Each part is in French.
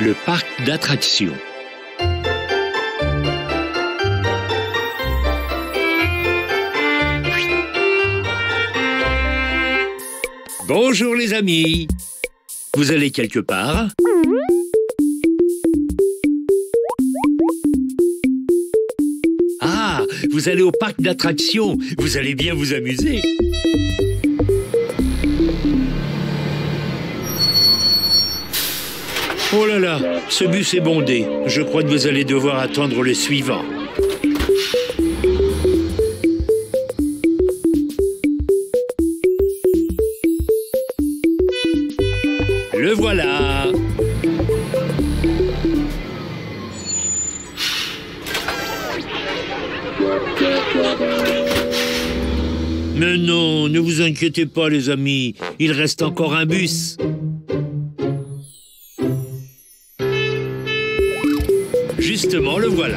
le parc d'attractions. Bonjour les amis. Vous allez quelque part? Ah, vous allez au parc d'attractions. Vous allez bien vous amuser. Oh là là, ce bus est bondé. Je crois que vous allez devoir attendre le suivant. Le voilà. Mais non, ne vous inquiétez pas les amis, il reste encore un bus. Justement, le voilà.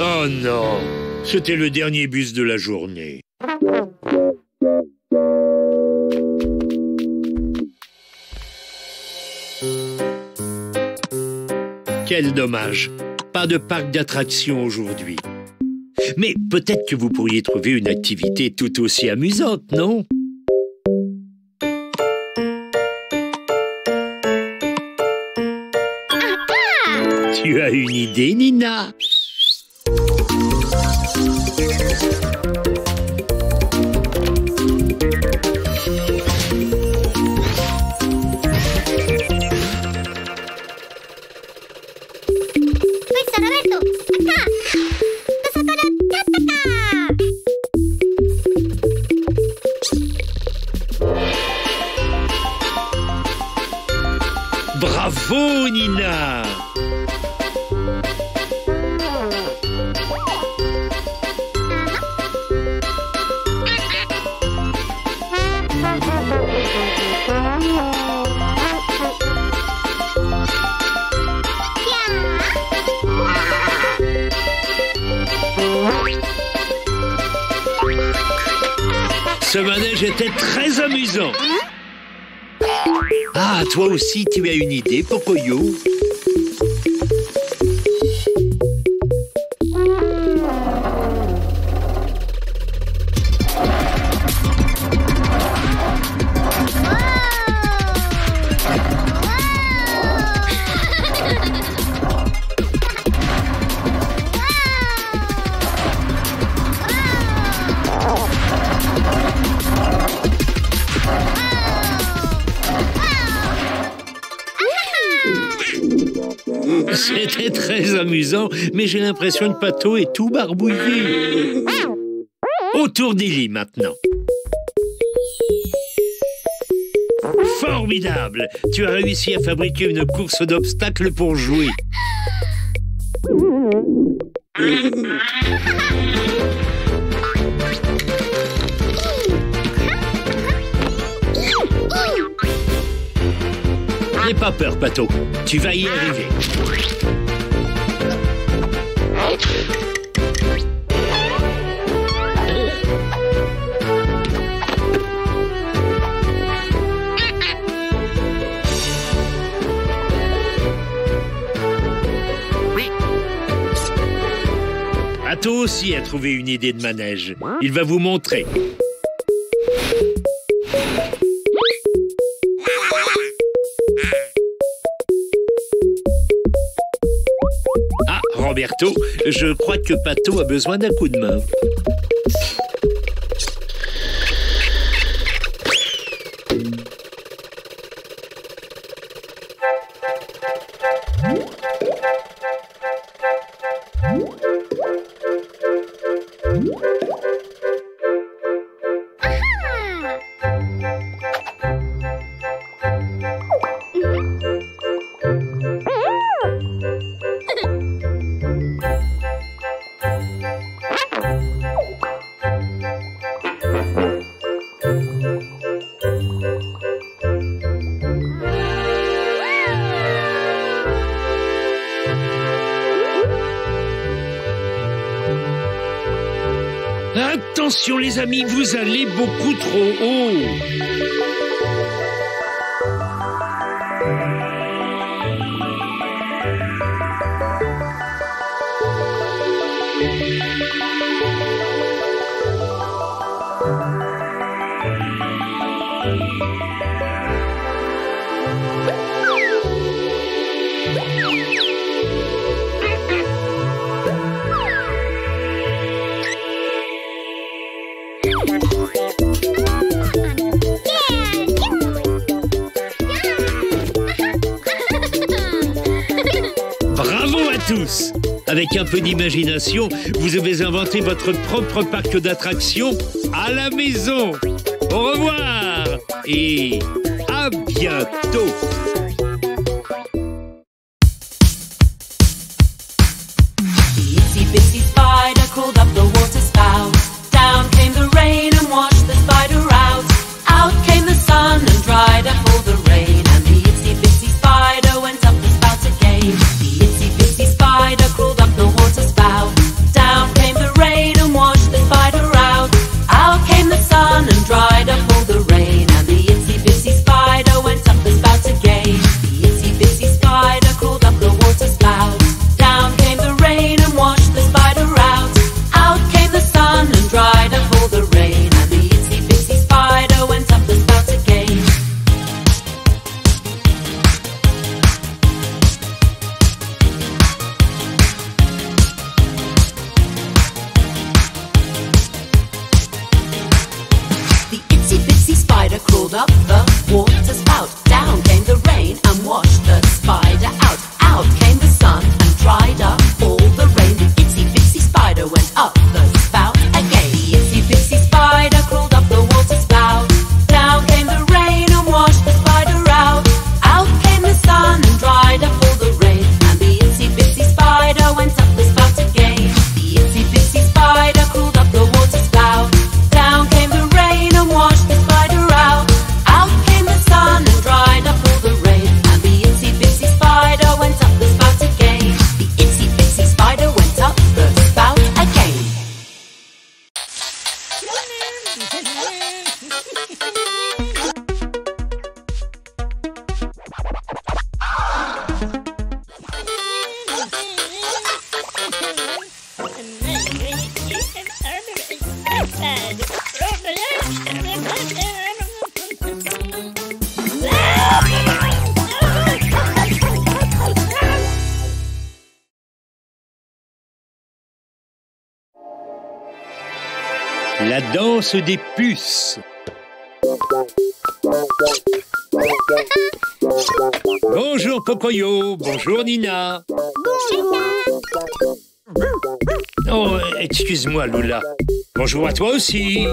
Oh non, c'était le dernier bus de la journée. Quel dommage, pas de parc d'attractions aujourd'hui. Mais peut-être que vous pourriez trouver une activité tout aussi amusante, non ? Tu as une idée, Nina? Bravo, Nina! Ce manège était très amusant. Ah, toi aussi, tu as une idée, Pocoyo? C'était très amusant, mais j'ai l'impression que Pato est tout barbouillé. Autour d'Elly maintenant. Formidable! Tu as réussi à fabriquer une course d'obstacles pour jouer. N'aie pas peur, Pato. Tu vas y arriver. Pato aussi a trouvé une idée de manège. Il va vous montrer. Roberto, je crois que Pato a besoin d'un coup de main. Attention! Attention les amis, vous allez beaucoup trop haut. Tous. Avec un peu d'imagination, vous avez inventé votre propre parc d'attractions à la maison. Au revoir et à bientôt. La danse des puces. Bonjour Pocoyo, bonjour Nina. Oh, excuse-moi Loula. Bonjour à toi aussi.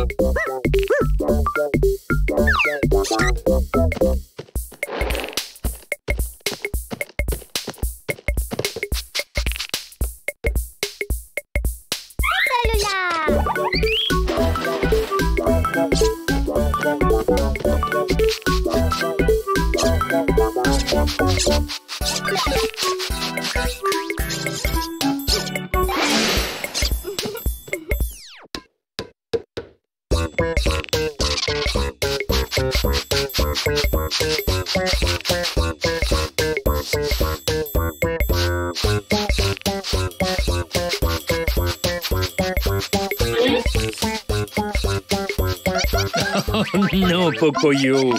Non, Pocoyo,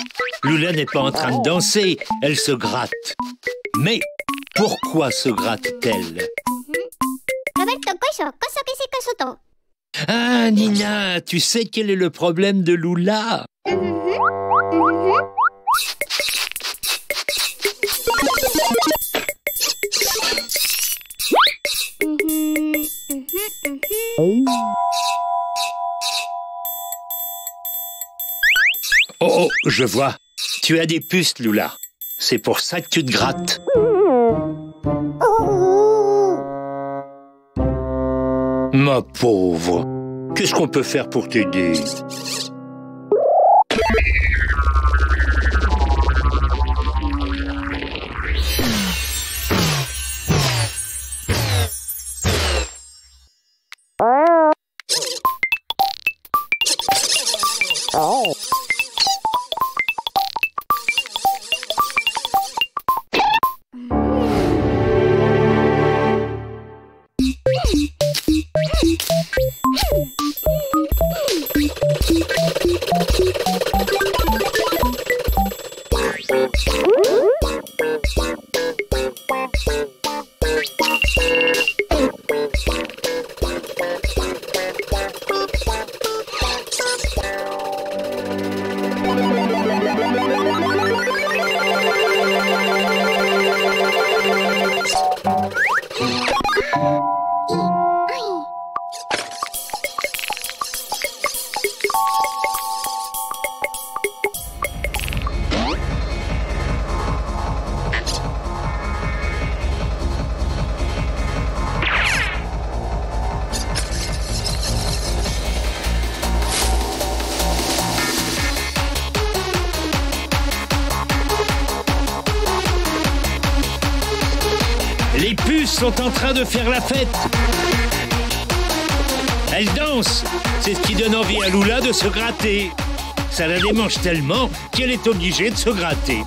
Loula n'est pas en train de danser, elle se gratte. Mais pourquoi se gratte-t-elle? Ah, Nina, tu sais quel est le problème de Loula? Oh, je vois. Tu as des puces, Loula. C'est pour ça que tu te grattes. Ma pauvre. Qu'est-ce qu'on peut faire pour t'aider? Oh. Sont en train de faire la fête. Elles dansent. C'est ce qui donne envie à Loula de se gratter. Ça la démange tellement qu'elle est obligée de se gratter.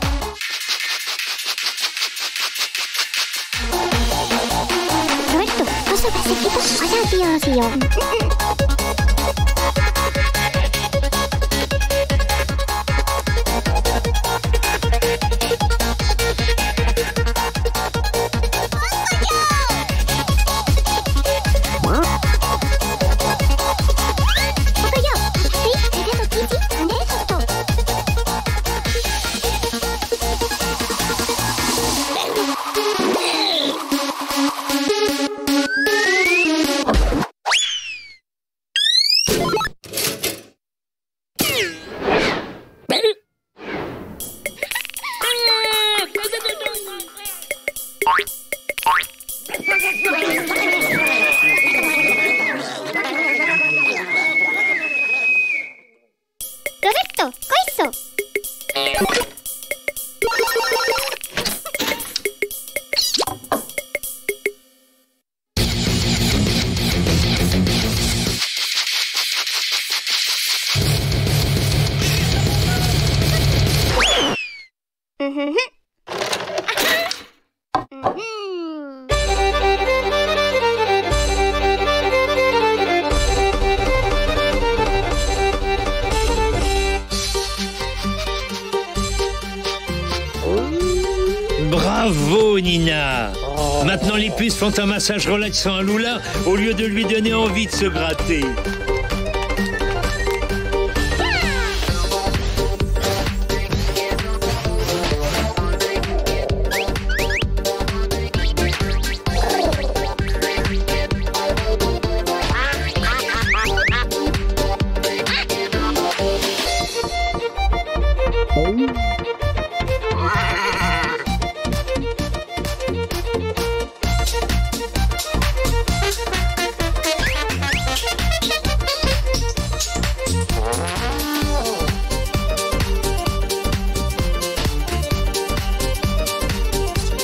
Bravo Nina. Maintenant les puces font un massage relaxant à Loula au lieu de lui donner envie de se gratter.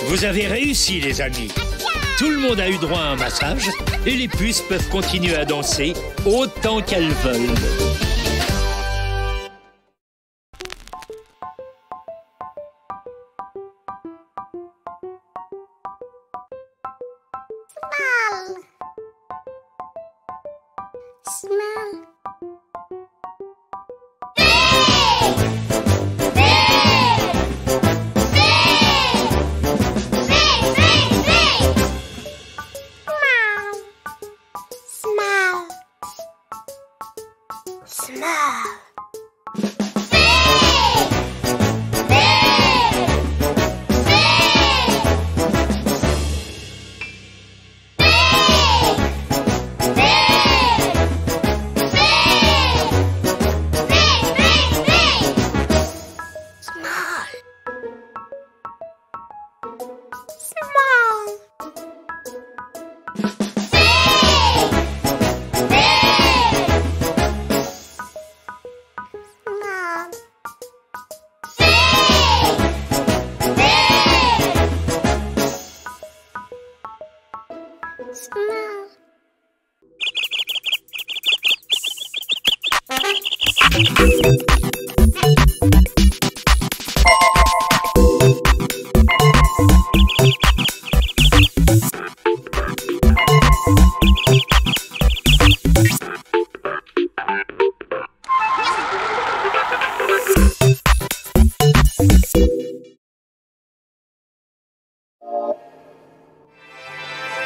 Vous avez réussi les amis. Tout le monde a eu droit à un massage et les puces peuvent continuer à danser autant qu'elles veulent.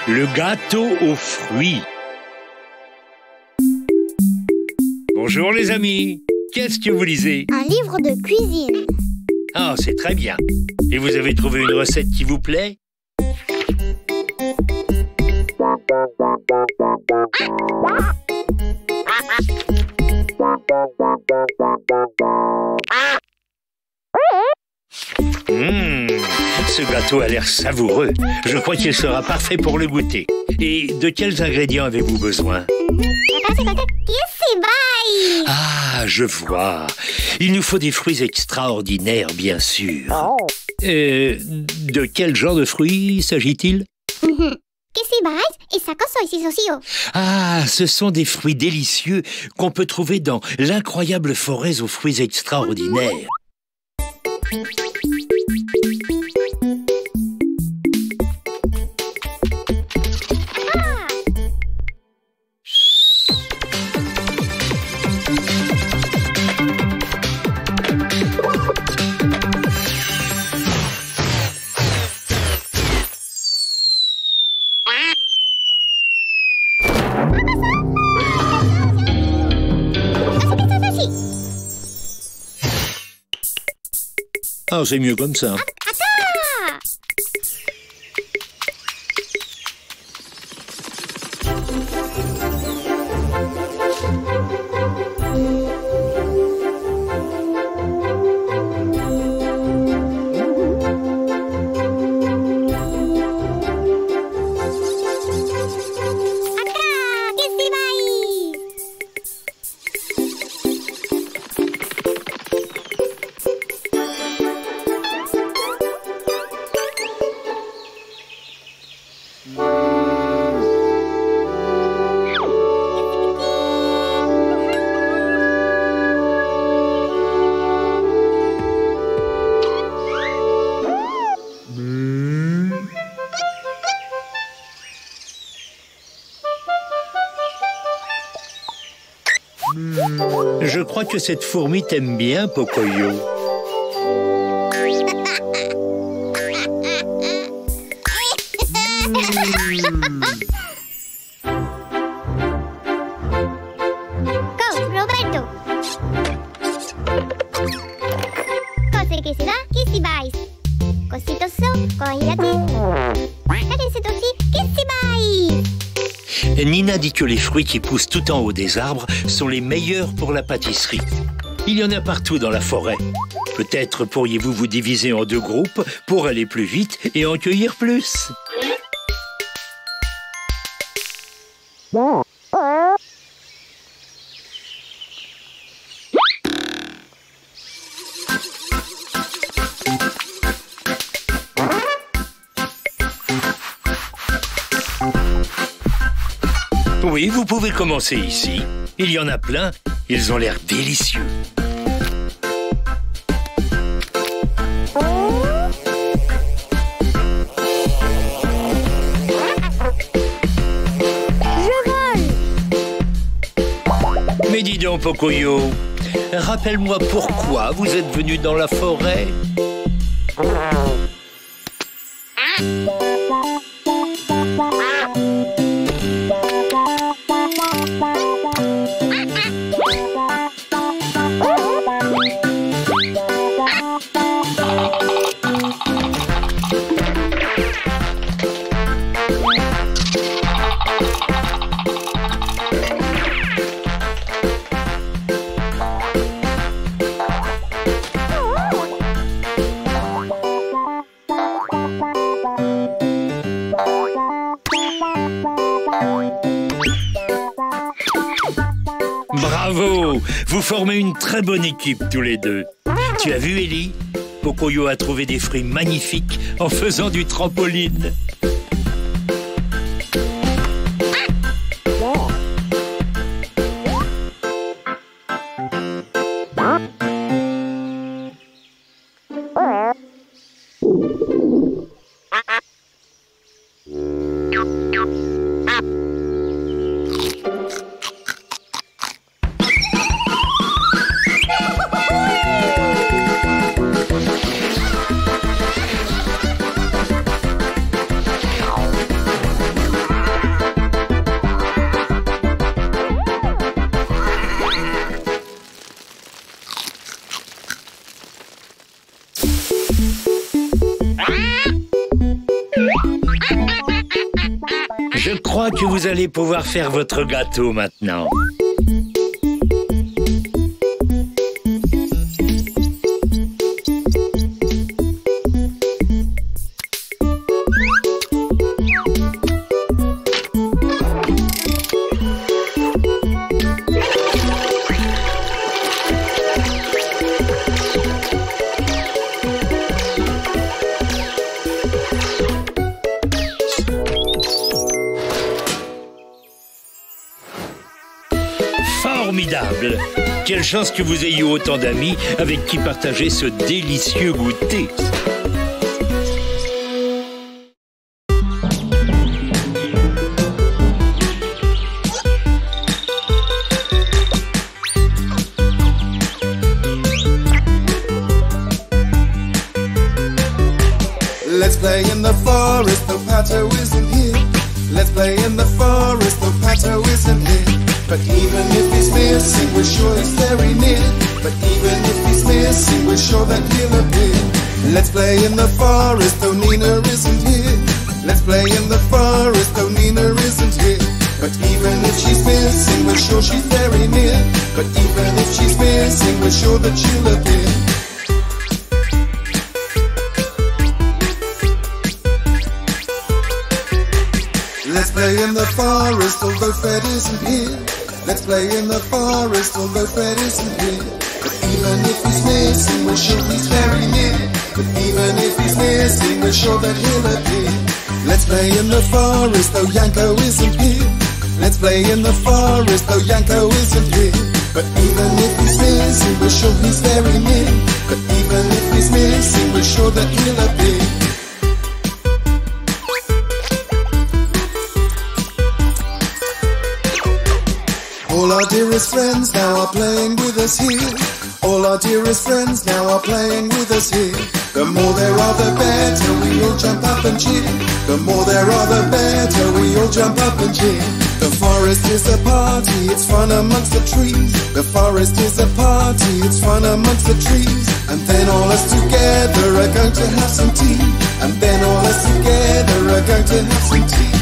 Le gâteau aux fruits. Bonjour les amis, qu'est-ce que vous lisez? Un livre de cuisine. Ah, c'est très bien. Et vous avez trouvé une recette qui vous plaît? Ce gâteau a l'air savoureux. Je crois qu'il sera parfait pour le goûter. Et de quels ingrédients avez-vous besoin? Ah, je vois. Il nous faut des fruits extraordinaires, bien sûr. De quel genre de fruits s'agit-il? Ah, ce sont des fruits délicieux qu'on peut trouver dans l'incroyable forêt aux fruits extraordinaires. Ah, c'est mieux comme ça. Je crois que cette fourmi t'aime bien, Pocoyo. Nina dit que les fruits qui poussent tout en haut des arbres sont les meilleurs pour la pâtisserie. Il y en a partout dans la forêt. Peut-être pourriez-vous vous diviser en deux groupes pour aller plus vite et en cueillir plus. Oui, vous pouvez commencer ici. Il y en a plein, ils ont l'air délicieux. Je vole! Mais dis donc, Pocoyo, rappelle-moi pourquoi vous êtes venu dans la forêt? Bravo! Vous formez une très bonne équipe tous les deux. Tu as vu, Elly? Pocoyo a trouvé des fruits magnifiques en faisant du trampoline. Je crois que vous allez pouvoir faire votre gâteau maintenant. Quelle chance que vous ayez autant d'amis avec qui partager ce délicieux goûter. Let's play in the forest, though Pato isn't here. Let's play in the forest, though Pato isn't here. But even if he's missing, we're sure he's very near. But even if he's missing, we're sure that he'll appear. Let's play in the forest, though Nina isn't here. Let's play in the forest, though Nina isn't here. But even if she's missing, we're sure she's very near. But even if she's missing, we're sure that she'll appear. Let's play in the forest, although Fred isn't here. Let's play in the forest, although Fred isn't here. But even if he's missing, we're sure he's very near. But even if he's missing, we're sure that he'll appear. Let's play in the forest, though Yanko isn't here. Let's play in the forest, though Yanko isn't here. But even if he's missing, we're sure he's very near. But even if he's missing, we're sure that he'll appear. All our dearest friends now are playing with us here. All our dearest friends now are playing with us here. The more there are the better, we all jump up and cheer. The more there are the better, we all jump up and cheer. The forest is a party, it's fun amongst the trees. The forest is a party, it's fun amongst the trees. And then all us together are going to have some tea. And then all us together are going to have some tea.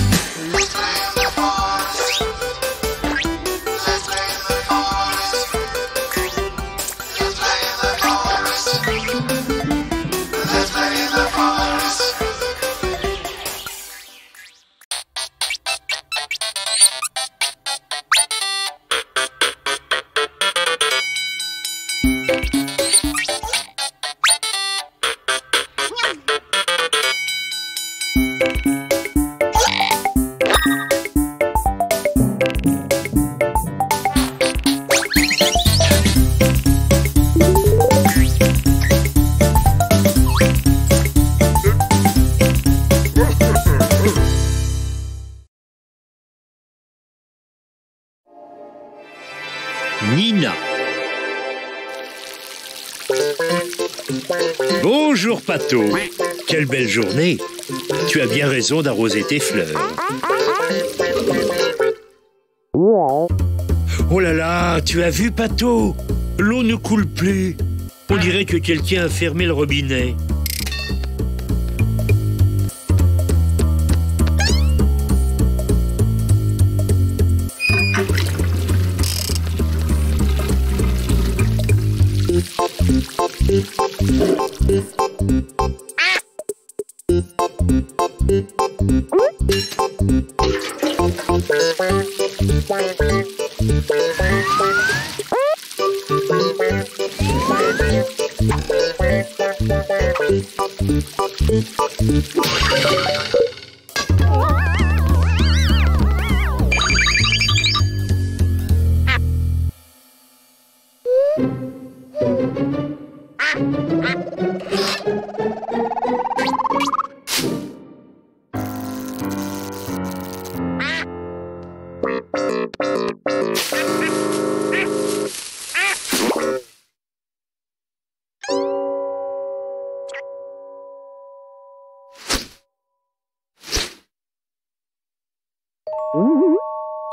Nina. Bonjour Pato. Quelle belle journée. Tu as bien raison d'arroser tes fleurs. Oh là là, tu as vu Pato? L'eau ne coule plus. On dirait que quelqu'un a fermé le robinet.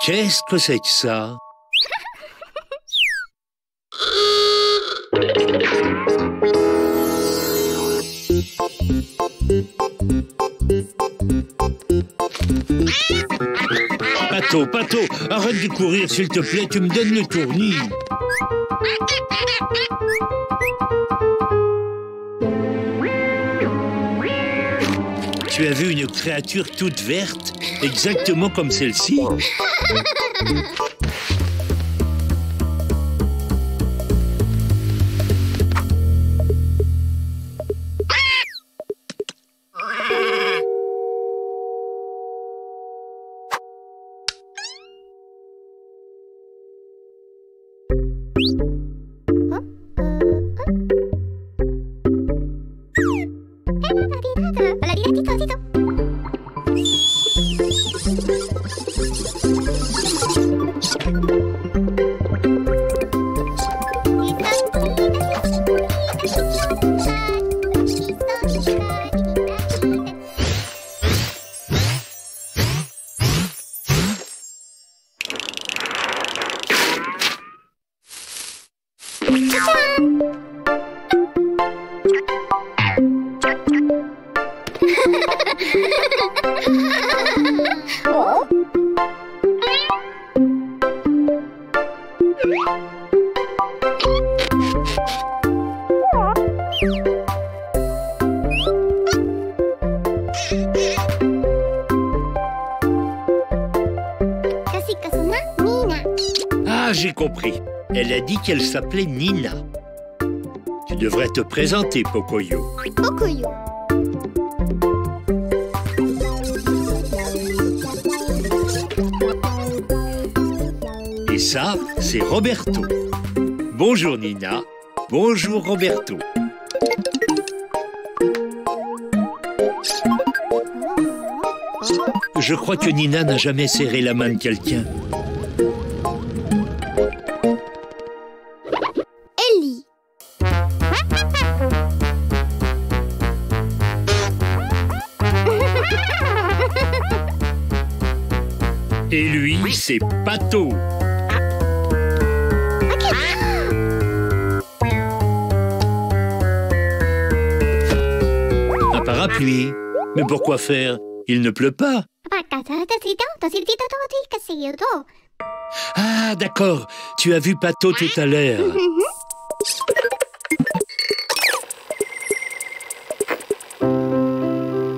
Qu'est-ce que c'est que ça? Pato, Pato, arrête de courir, s'il te plaît, tu me donnes le tournis. Tu as vu une créature toute verte, exactement comme celle-ci? Qu'elle s'appelait Nina. Tu devrais te présenter, Pocoyo. Pocoyo. Et ça, c'est Roberto. Bonjour Nina. Bonjour Roberto. Je crois que Nina n'a jamais serré la main de quelqu'un. Et lui, c'est Pato. Un parapluie. Mais pourquoi faire? Il ne pleut pas. Ah, d'accord. Tu as vu Pato tout à l'heure.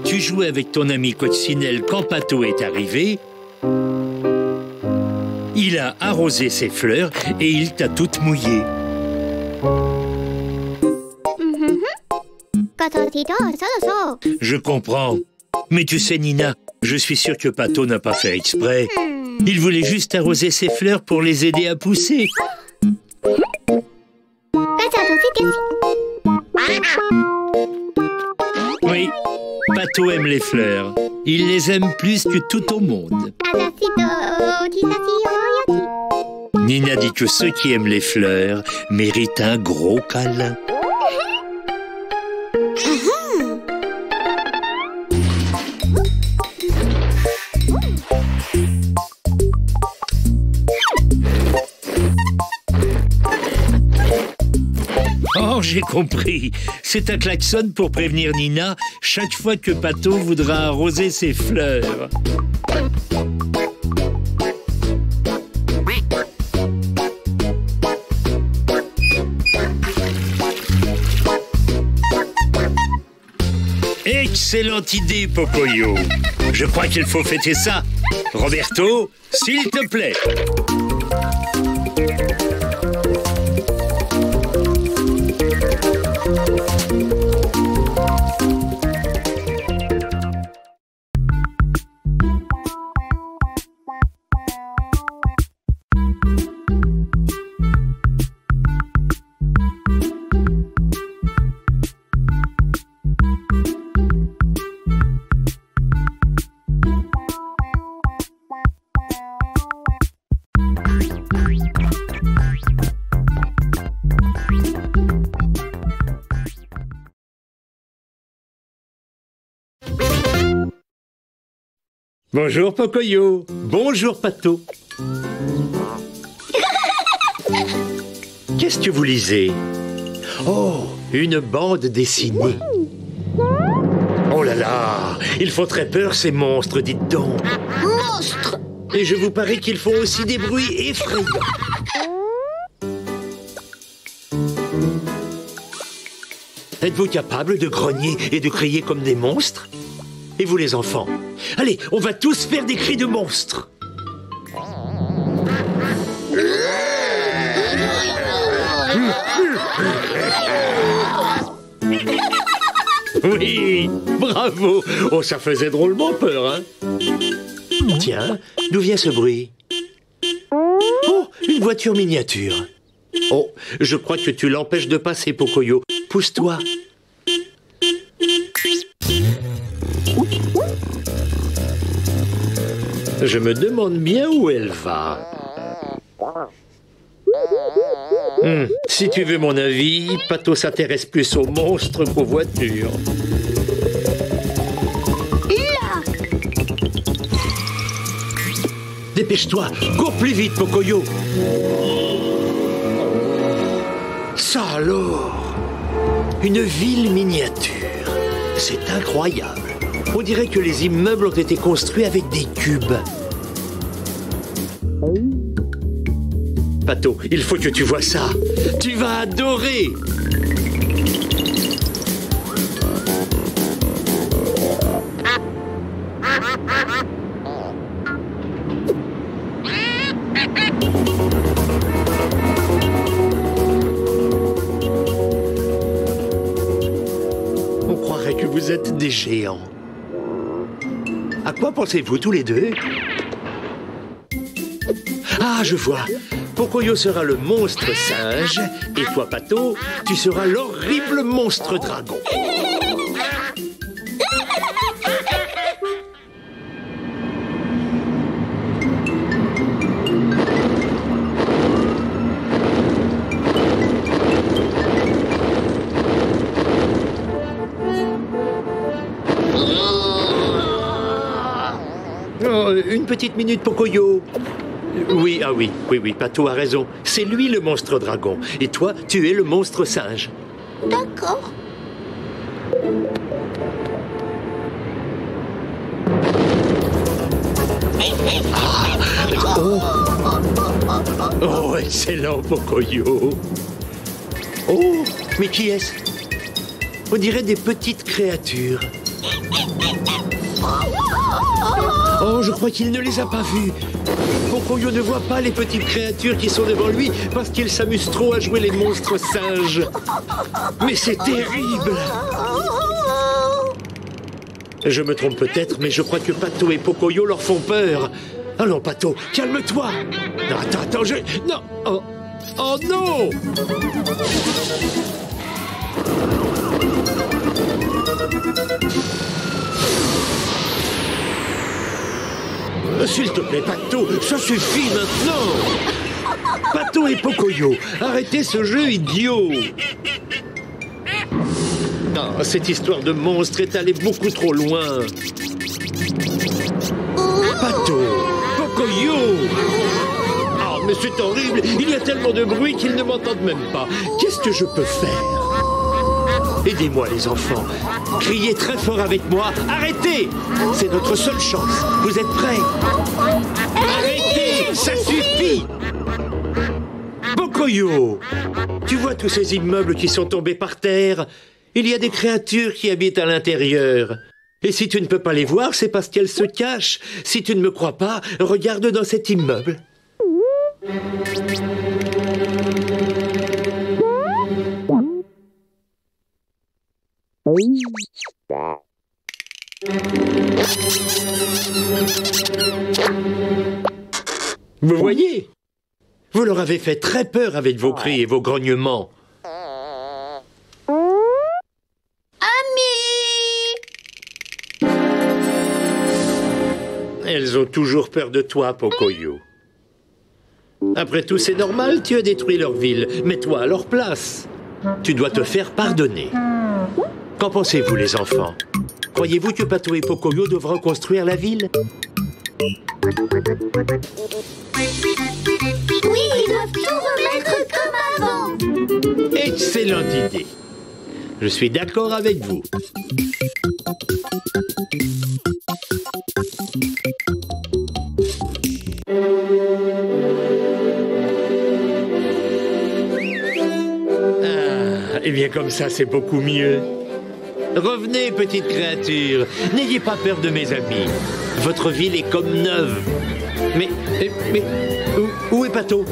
Tu jouais avec ton ami Coccinelle quand Pato est arrivé. Il a arrosé ses fleurs et il t'a toute mouillée. Je comprends. Mais tu sais, Nina, je suis sûr que Pato n'a pas fait exprès. Il voulait juste arroser ses fleurs pour les aider à pousser. Oui, Pato aime les fleurs. Il les aime plus que tout au monde. Nina dit que ceux qui aiment les fleurs méritent un gros câlin. Oh, j'ai compris. C'est un klaxon pour prévenir Nina chaque fois que Pato voudra arroser ses fleurs. Excellente idée, Pocoyo. Je crois qu'il faut fêter ça. Roberto, s'il te plaît. Bonjour Pocoyo. Bonjour Pato. Qu'est-ce que vous lisez? Oh, une bande dessinée. Oh là là, ils font très peur ces monstres, dites donc. Monstres! Et je vous parie qu'ils font aussi des bruits effrayants. Êtes-vous capable de grogner et de crier comme des monstres? Et vous les enfants? Allez, on va tous faire des cris de monstres. Oui, bravo. Oh, ça faisait drôlement peur, hein? Tiens, d'où vient ce bruit? Oh, une voiture miniature. Oh, je crois que tu l'empêches de passer, Pocoyo. Pousse-toi. Je me demande bien où elle va. Si tu veux mon avis, Pato s'intéresse plus aux monstres qu'aux voitures. Dépêche-toi, cours plus vite, Pocoyo. Ça alors! Une ville miniature. C'est incroyable. On dirait que les immeubles ont été construits avec des cubes. Pato, il faut que tu vois ça. Tu vas adorer! On croirait que vous êtes des géants. À quoi pensez-vous tous les deux? Ah, je vois. Pocoyo sera le monstre singe, et toi, Pato, tu seras l'horrible monstre dragon. Oh, une petite minute, Pocoyo. Oui, ah oui, Pato a raison. C'est lui le monstre dragon. Et toi, tu es le monstre singe. D'accord. Oh, excellent, Pocoyo. Oh, mais qui est-ce? On dirait des petites créatures. Oh, je crois qu'il ne les a pas vus. Pocoyo ne voit pas les petites créatures qui sont devant lui parce qu'il s'amuse trop à jouer les monstres singes. Mais c'est terrible! Je me trompe peut-être, mais je crois que Pato et Pocoyo leur font peur. Allons, Pato, calme-toi! Non, attends, je... Non! Oh, oh non! S'il te plaît, Pato, ça suffit maintenant! Pato et Pocoyo, arrêtez ce jeu idiot! Ah, cette histoire de monstre est allée beaucoup trop loin! Pato! Pocoyo! Ah, mais c'est horrible! Il y a tellement de bruit qu'ils ne m'entendent même pas! Qu'est-ce que je peux faire? Aidez-moi, les enfants! Criez très fort avec moi. Arrêtez! C'est notre seule chance. Vous êtes prêts? Arrêtez! Ça suffit! Pocoyo! Tu vois tous ces immeubles qui sont tombés par terre? Il y a des créatures qui habitent à l'intérieur. Et si tu ne peux pas les voir, c'est parce qu'elles se cachent. Si tu ne me crois pas, regarde dans cet immeuble. Vous voyez? Vous leur avez fait très peur avec vos cris et vos grognements. Ami! Elles ont toujours peur de toi, Pocoyo. Après tout, c'est normal, tu as détruit leur ville. Mets-toi à leur place. Tu dois te faire pardonner. Qu'en pensez-vous, les enfants? Croyez-vous que Pato et Pocoyo devront construire la ville? Oui, ils doivent tout remettre comme avant. Excellente idée. Je suis d'accord avec vous. Ah, eh bien comme ça, c'est beaucoup mieux. Revenez, petite créature. N'ayez pas peur de mes amis. Votre ville est comme neuve. Mais où est Pato?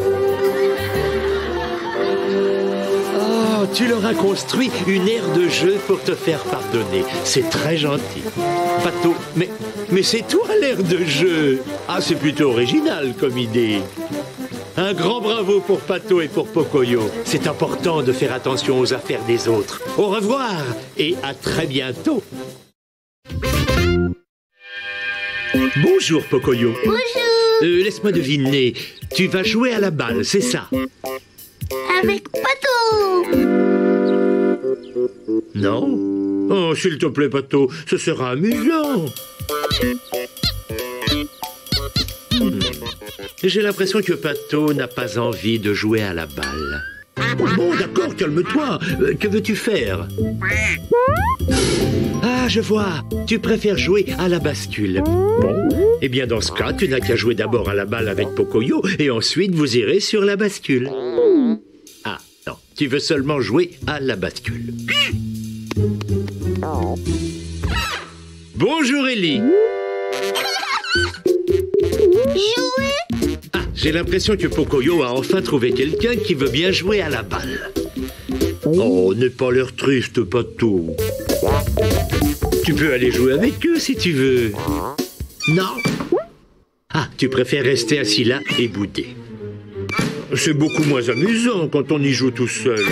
Oh, tu leur as construit une aire de jeu pour te faire pardonner. C'est très gentil. Pato, mais c'est toi l'aire de jeu. Ah, c'est plutôt original comme idée. Un grand bravo pour Pato et pour Pocoyo. C'est important de faire attention aux affaires des autres. Au revoir et à très bientôt. Bonjour, Pocoyo. Bonjour. Laisse-moi deviner, tu vas jouer à la balle, c'est ça? Avec Pato. Non? Oh, s'il te plaît, Pato, ce sera amusant. J'ai l'impression que Pato n'a pas envie de jouer à la balle. Bon, d'accord, calme-toi. Que veux-tu faire? Ah, je vois. Tu préfères jouer à la bascule. Bon, eh bien dans ce cas, tu n'as qu'à jouer d'abord à la balle avec Pocoyo et ensuite vous irez sur la bascule. Ah, non, tu veux seulement jouer à la bascule. Bonjour, Elly. Jouer? Ah, j'ai l'impression que Pocoyo a enfin trouvé quelqu'un qui veut bien jouer à la balle. Oh, n'aie pas l'air triste, Pato. Tu peux aller jouer avec eux si tu veux. Non. Ah, tu préfères rester assis là et bouder. C'est beaucoup moins amusant quand on y joue tout seul.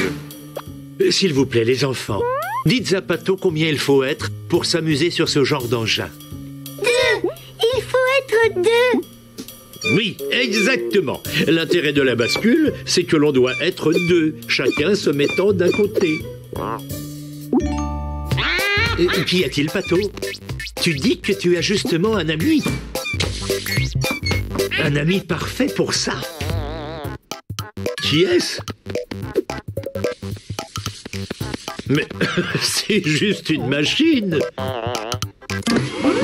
S'il vous plaît, les enfants, dites à Pato combien il faut être pour s'amuser sur ce genre d'engin. Deux. Il faut être deux. Oui, exactement. L'intérêt de la bascule, c'est que l'on doit être deux, chacun se mettant d'un côté. Qu'y a-t-il, Pato? Tu dis que tu as justement un ami. Un ami parfait pour ça. Qui est-ce? Mais c'est juste une machine.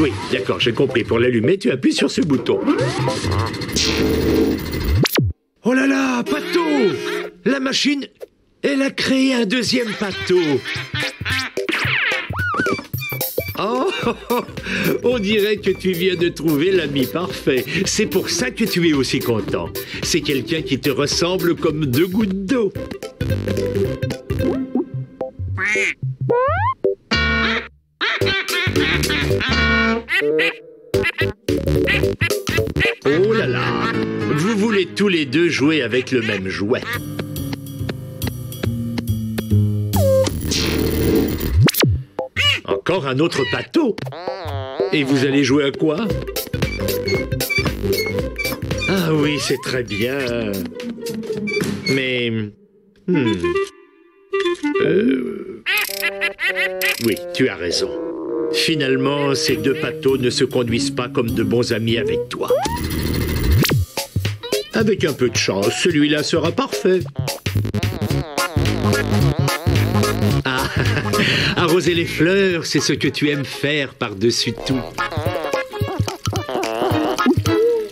Oui, d'accord, j'ai compris. Pour l'allumer, tu appuies sur ce bouton. Oh là là, Pato! La machine, elle a créé un deuxième Pato. Oh, on dirait que tu viens de trouver l'ami parfait. C'est pour ça que tu es aussi content. C'est quelqu'un qui te ressemble comme deux gouttes d'eau. Oh là là! Vous voulez tous les deux jouer avec le même jouet. Encore un autre Pato. Et vous allez jouer à quoi? Ah oui, c'est très bien. Mais... Oui, tu as raison. Finalement, ces deux Patos ne se conduisent pas comme de bons amis avec toi. Avec un peu de chance, celui-là sera parfait. Ah, arroser les fleurs, c'est ce que tu aimes faire par-dessus tout.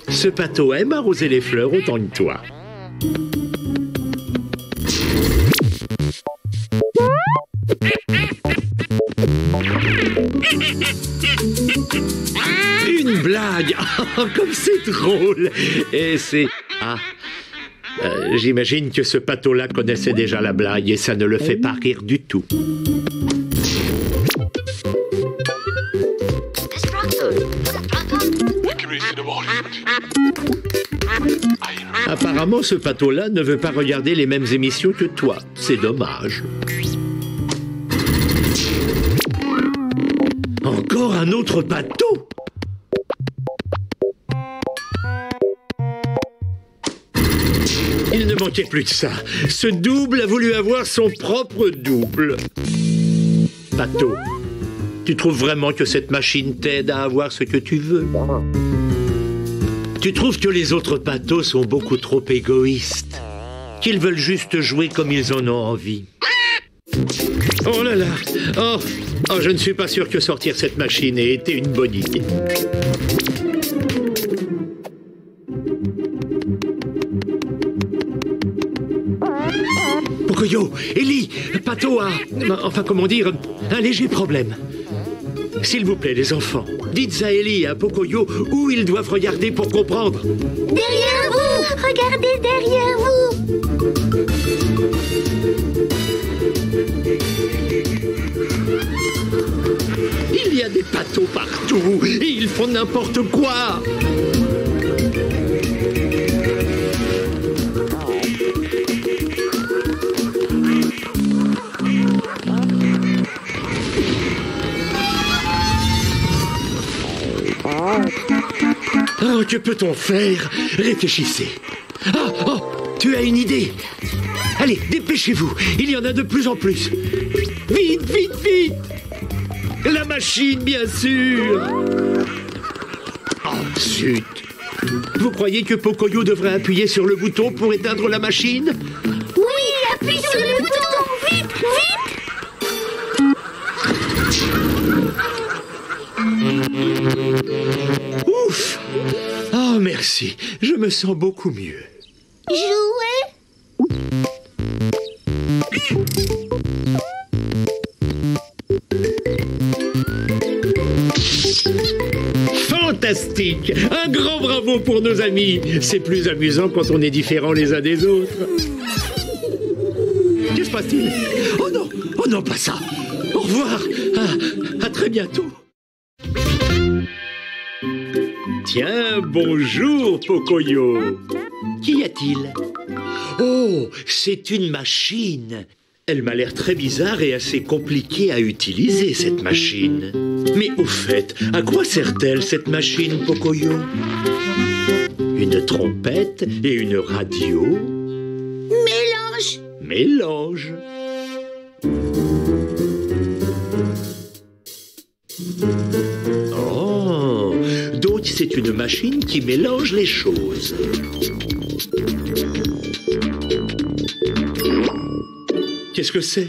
Ce Pato aime arroser les fleurs autant que toi. Une blague. Comme c'est drôle. Et c'est... Ah, j'imagine que ce Pato-là connaissait déjà la blague et ça ne le fait pas rire du tout. Apparemment, ce Pato-là ne veut pas regarder les mêmes émissions que toi. C'est dommage. Encore un autre Pato. Il ne manquait plus que ça. Ce double a voulu avoir son propre double. Pato, tu trouves vraiment que cette machine t'aide à avoir ce que tu veux? Tu trouves que les autres patos sont beaucoup trop égoïstes, qu'ils veulent juste jouer comme ils en ont envie. Oh là là, oh, je ne suis pas sûr que sortir cette machine ait été une bonne idée. Pocoyo, Elly, Pato a, enfin comment dire, un léger problème. S'il vous plaît, les enfants, dites à Elly et à Pocoyo où ils doivent regarder pour comprendre. Derrière vous! Regardez derrière vous! Il y a des patos partout et ils font n'importe quoi! Oh, que peut-on faire? Réfléchissez. Oh, tu as une idée. Allez, dépêchez-vous. Il y en a de plus en plus. Vite, vite, vite. La machine, bien sûr. Oh, zut. Vous croyez que Pocoyo devrait appuyer sur le bouton pour éteindre la machine? Oui, appuie sur le bouton. Vite, vite. Ouf! Oh, merci. Je me sens beaucoup mieux. Jouer? Fantastique! Un grand bravo pour nos amis. C'est plus amusant quand on est différents les uns des autres. Que se passe-t-il? Oh non, pas ça. Au revoir. À très bientôt. Tiens, bonjour, Pocoyo. Qu'y a-t-il? Oh, c'est une machine. Elle m'a l'air très bizarre et assez compliquée à utiliser, cette machine. Mais au fait, à quoi sert-elle, cette machine, Pocoyo? Une trompette et une radio? Mélange! Mélange! C'est une machine qui mélange les choses. Qu'est-ce que c'est?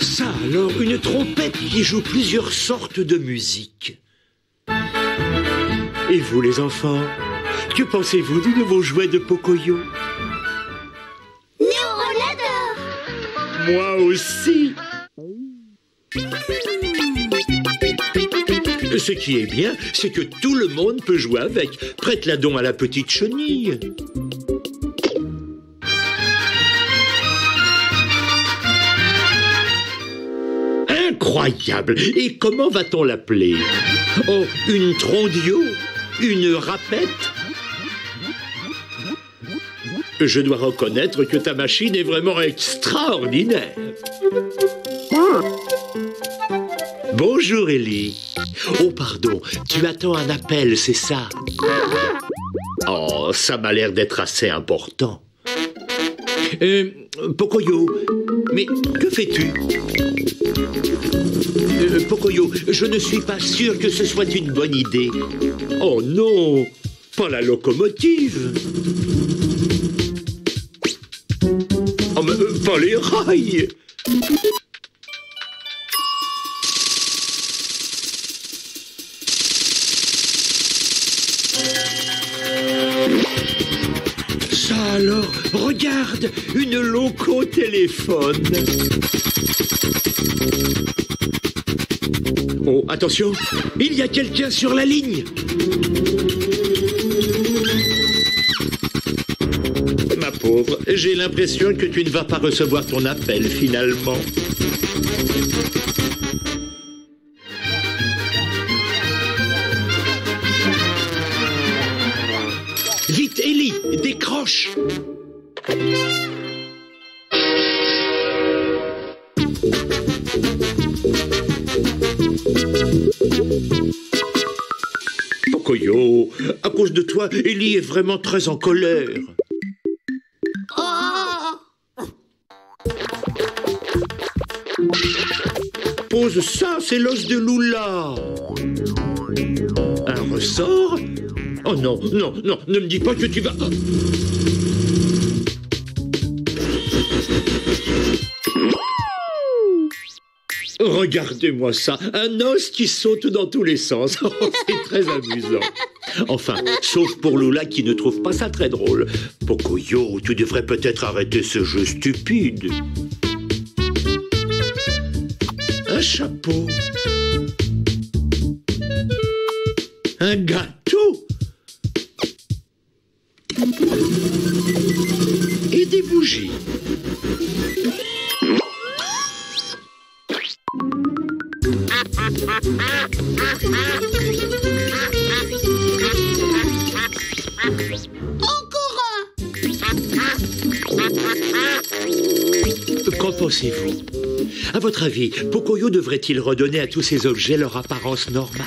Ça alors, une trompette qui joue plusieurs sortes de musique. Et vous les enfants ? Que pensez-vous du nouveau jouet de Pocoyo? Nous, on l'adore! Moi aussi! Ce qui est bien, c'est que tout le monde peut jouer avec. Prête-la donc à la petite chenille. Incroyable! Et comment va-t-on l'appeler? Oh, une trondio? Une rapette? Je dois reconnaître que ta machine est vraiment extraordinaire. Bonjour, Elly. Oh, pardon, tu attends un appel, c'est ça? Oh, ça m'a l'air d'être assez important. Pocoyo, mais que fais-tu? Pocoyo, je ne suis pas sûr que ce soit une bonne idée. Oh non, pas la locomotive. Oh, mais, pas les rails. Ça alors, regarde, une loco-téléphone. Oh, attention, il y a quelqu'un sur la ligne. Ma pauvre, j'ai l'impression que tu ne vas pas recevoir ton appel finalement. Vite, Elly, décroche. Pocoyo, à cause de toi, Elly est vraiment très en colère. pose ça, c'est l'os de Loula. Un ressort? Oh non, non, non, ne me dis pas que tu vas... Regardez-moi ça, un os qui saute dans tous les sens. C'est très amusant. Enfin, sauf pour Loula qui ne trouve pas ça très drôle. Pocoyo, tu devrais peut-être arrêter ce jeu stupide. Un chapeau. Un gâteau. Et des bougies. Encore un. Qu'en pensez-vous? À votre avis, Pocoyo devrait-il redonner à tous ces objets leur apparence normale?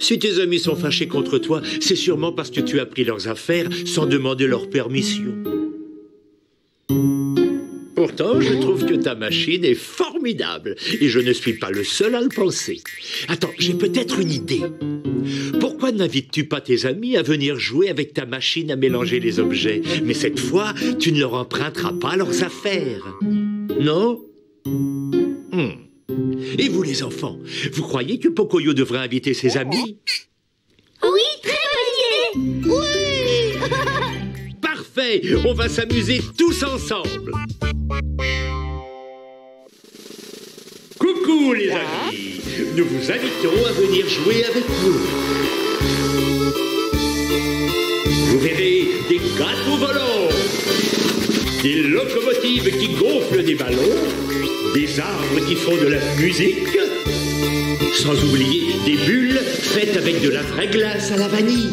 Si tes amis sont fâchés contre toi, c'est sûrement parce que tu as pris leurs affaires sans demander leur permission. Pourtant, je trouve que ta machine est formidable et je ne suis pas le seul à le penser. Attends, j'ai peut-être une idée. Pourquoi n'invites-tu pas tes amis à venir jouer avec ta machine à mélanger les objets? Mais cette fois, tu ne leur emprunteras pas leurs affaires. Non? Et vous les enfants, vous croyez que Pocoyo devrait inviter ses amis? Oui, très bonne idée. Oui. Parfait, on va s'amuser tous ensemble. Coucou les amis, nous vous invitons à venir jouer avec nous. Vous verrez des gâteaux volants, des locomotives qui gonflent des ballons, des arbres qui font de la musique, sans oublier des bulles faites avec de la vraie glace à la vanille.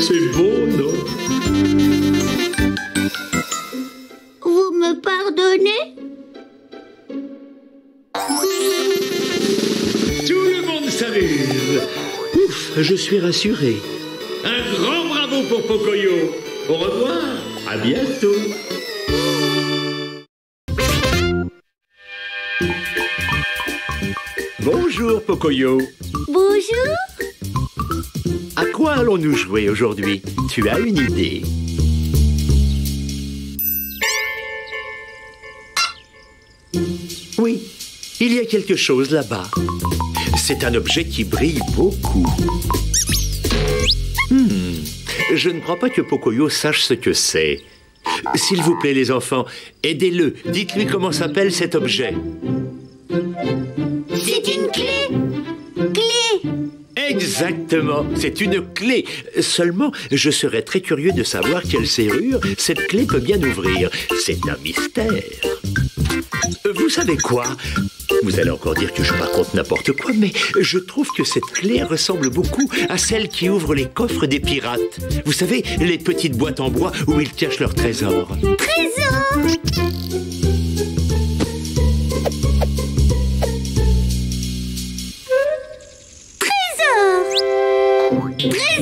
C'est beau, non? Vous me pardonnez? Tout le monde s'amuse. Ouf, je suis rassuré. Un grand bravo pour Pocoyo. Au revoir, à bientôt. Bonjour, Pocoyo. Bonjour. À quoi allons-nous jouer aujourd'hui? Tu as une idée? Oui, il y a quelque chose là-bas. C'est un objet qui brille beaucoup. Je ne crois pas que Pocoyo sache ce que c'est. S'il vous plaît, les enfants, aidez-le. Dites-lui comment s'appelle cet objet. C'est une clé. Clé. Exactement, c'est une clé. Seulement, je serais très curieux de savoir quelle serrure cette clé peut bien ouvrir. C'est un mystère. Vous savez quoi? Vous allez encore dire que je raconte n'importe quoi, mais je trouve que cette clé ressemble beaucoup à celle qui ouvre les coffres des pirates. Vous savez, les petites boîtes en bois où ils cachent leurs trésors. Trésors! Trésor!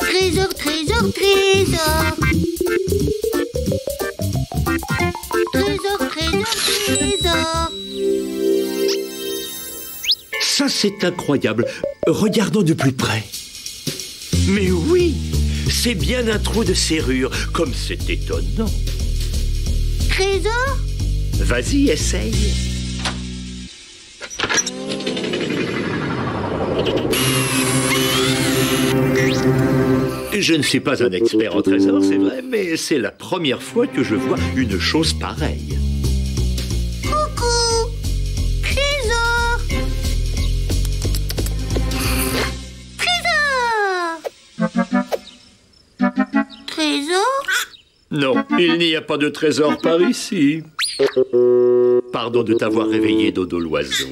Trésor, trésor, trésor! Trésor, trésor, trésor! Ça, c'est incroyable. Regardons de plus près. Mais oui, c'est bien un trou de serrure. Comme c'est étonnant. Trésor? Vas-y, essaye. Je ne suis pas un expert en trésors, c'est vrai, mais c'est la première fois que je vois une chose pareille. Coucou! Trésor! Trésor! Trésor? Non, il n'y a pas de trésor par ici. Pardon de t'avoir réveillé, Dodo l'oiseau.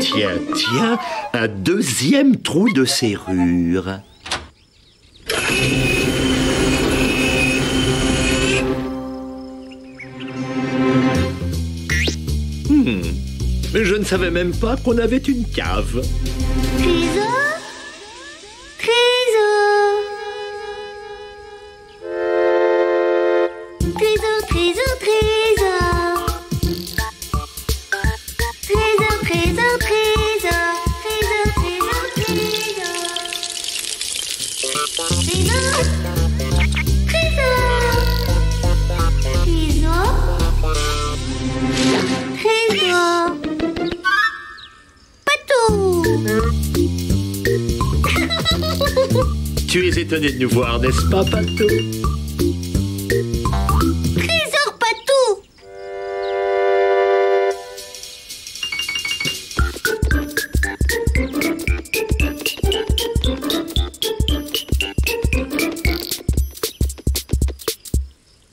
Tiens, tiens, un deuxième trou de serrure. Je ne savais même pas qu'on avait une cave. Trésor, trésor, trésor, trésor, trésor, trésor, trésor, trésor, trésor, trésor, trésor. Tu es étonné de nous voir, n'est-ce pas, Pato? Trésor, Pato!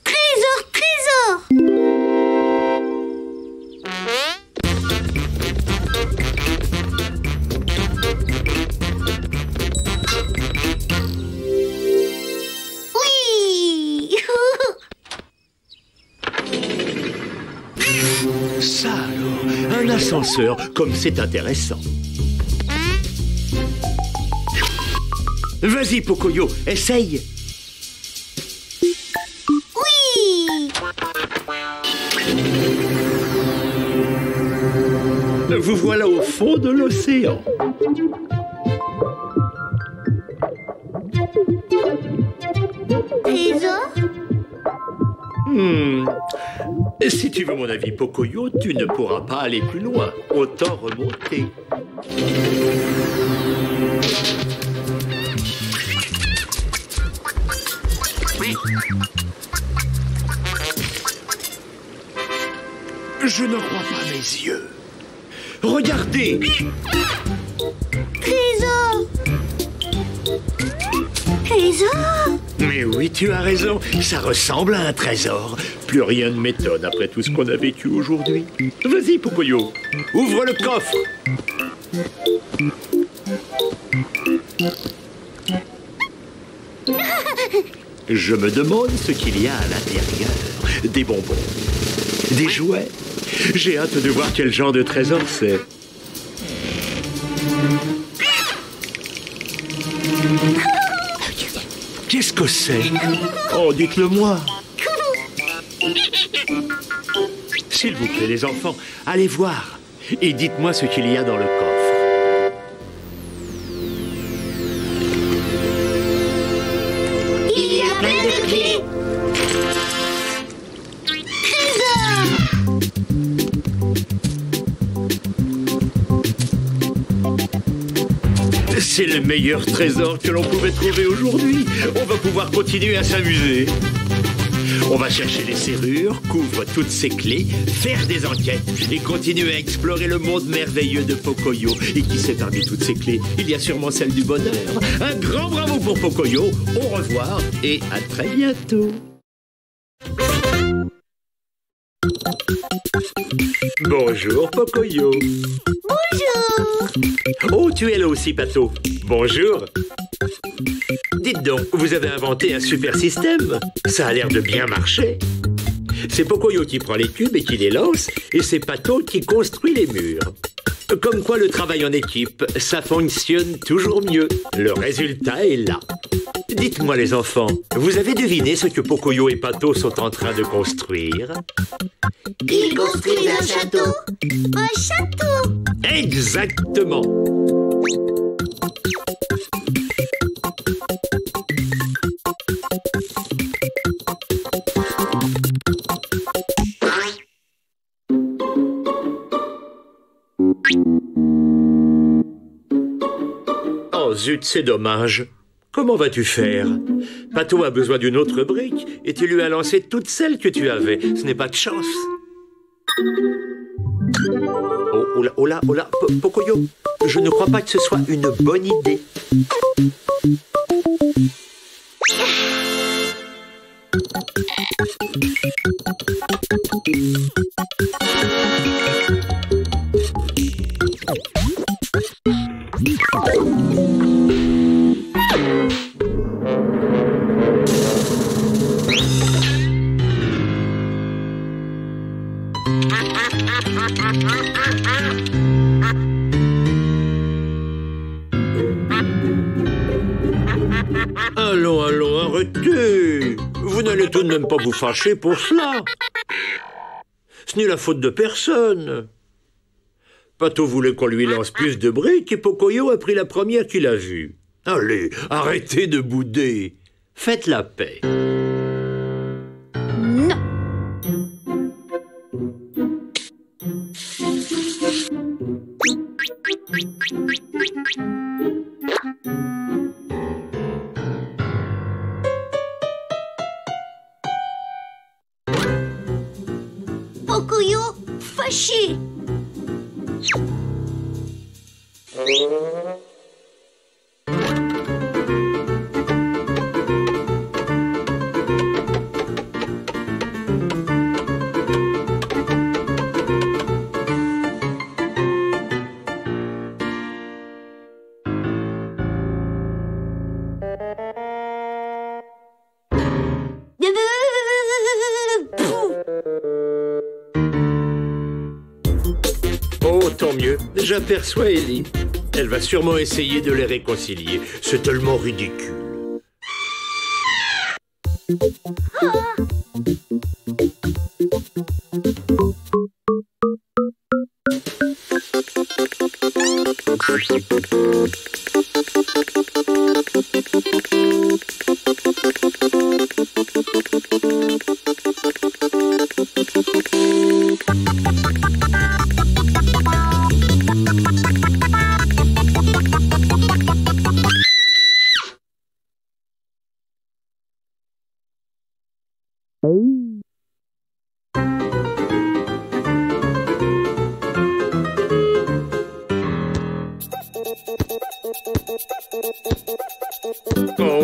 Trésor, trésor! Ça alors, un ascenseur, comme c'est intéressant. Vas-y, Pocoyo, essaye. Oui. Vous voilà au fond de l'océan. Trésor? Si tu veux mon avis, Pocoyo, tu ne pourras pas aller plus loin. Autant remonter. Je ne crois pas mes yeux. Regardez! Trésor! Trésor! Mais oui, tu as raison, ça ressemble à un trésor. Plus rien ne m'étonne après tout ce qu'on a vécu aujourd'hui. Vas-y, Pocoyo, ouvre le coffre. Je me demande ce qu'il y a à l'intérieur. Des bonbons, des jouets. J'ai hâte de voir quel genre de trésor c'est. Qu'est-ce que c'est? Oh, dites-le-moi. S'il vous plaît, les enfants, allez voir et dites-moi ce qu'il y a dans le coffre. Il y a plein de clés. C'est le meilleur trésor que l'on pouvait trouver aujourd'hui. On va pouvoir continuer à s'amuser. On va chercher les serrures, couvre toutes ces clés, faire des enquêtes et continuer à explorer le monde merveilleux de Pocoyo. Et qui sait, parmi toutes ces clés, il y a sûrement celle du bonheur. Un grand bravo pour Pocoyo. Au revoir et à très bientôt. Bonjour, Pocoyo. Bonjour. Oh, tu es là aussi, Pato. Bonjour. Dites donc, vous avez inventé un super système. Ça a l'air de bien marcher. C'est Pocoyo qui prend les cubes et qui les lance, et c'est Pato qui construit les murs. Comme quoi le travail en équipe, ça fonctionne toujours mieux. Le résultat est là. Dites-moi, les enfants, vous avez deviné ce que Pocoyo et Pato sont en train de construire? Ils construisent un château. Un château. Exactement. Oh zut, c'est dommage. Comment vas-tu faire? Pato a besoin d'une autre brique et tu lui as lancé toutes celles que tu avais. Ce n'est pas de chance. Oh, oh là, oh là, oh là, Pocoyo, je ne crois pas que ce soit une bonne idée. Allons, allons, arrêtez. Vous n'allez tout de même pas vous fâcher pour cela. Ce n'est la faute de personne. Pato voulait qu'on lui lance plus de briques et Pocoyo a pris la première qu'il a vue. Allez, arrêtez de bouder. Faites la paix. Non. Pocoyo, fâché. J'aperçois Elly. Elle va sûrement essayer de les réconcilier. C'est tellement ridicule. Ah!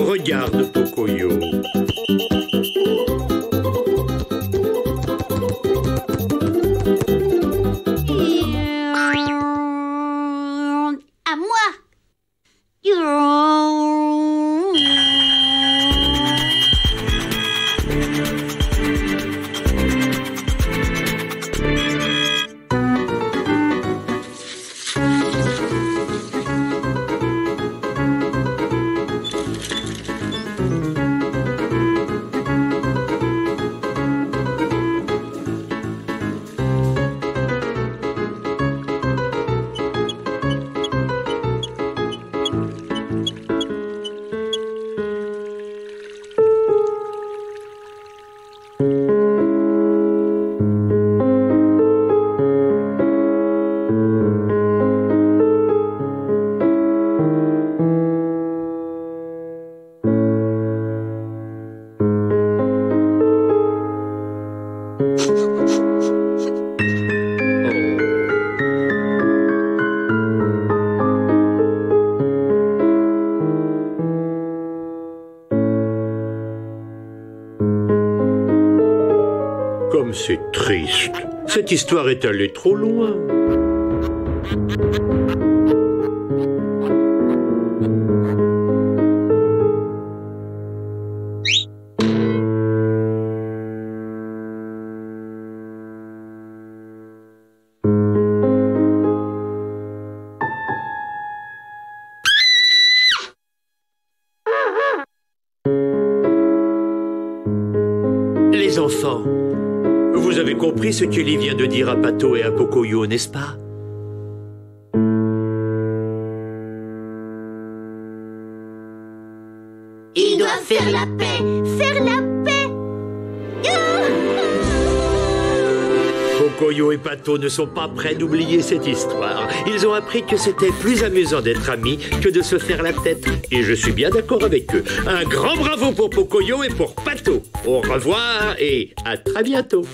Regarde, Pocoyo. À moi. Comme c'est triste. Cette histoire est allée trop loin. Les enfants, vous avez compris ce qu'Elly vient de dire à Pato et à Pocoyo, n'est-ce pas? Ils doivent faire la paix! Faire la paix! Pocoyo et Pato ne sont pas prêts d'oublier cette histoire. Ils ont appris que c'était plus amusant d'être amis que de se faire la tête. Et je suis bien d'accord avec eux. Un grand bravo pour Pocoyo et pour Pato. Au revoir et à très bientôt.